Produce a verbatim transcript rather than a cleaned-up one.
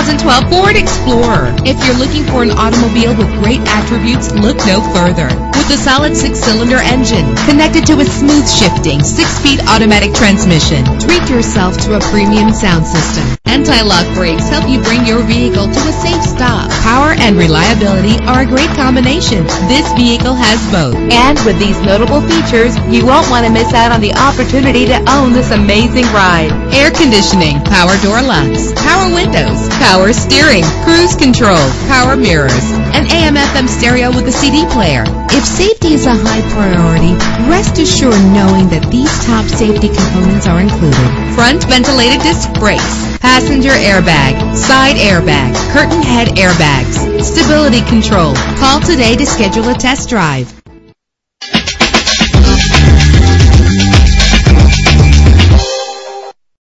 twenty twelve Ford Explorer. If you're looking for an automobile with great attributes, look no further. With a solid six-cylinder engine connected to a smooth shifting six-speed automatic transmission, treat yourself to a premium sound system. Anti-lock brakes help you bring your vehicle to a safe stop. Power and reliability are a great combination. This vehicle has both. And with these notable features, you won't want to miss out on the opportunity to own this amazing ride. Air conditioning, power door locks, power windows, power steering, cruise control, power mirrors, an A M F M stereo with a C D player. If safety is a high priority, rest assured knowing that these top safety components are included: front ventilated disc brakes, passenger airbag, side airbag, curtain head airbags, stability control. Call today to schedule a test drive.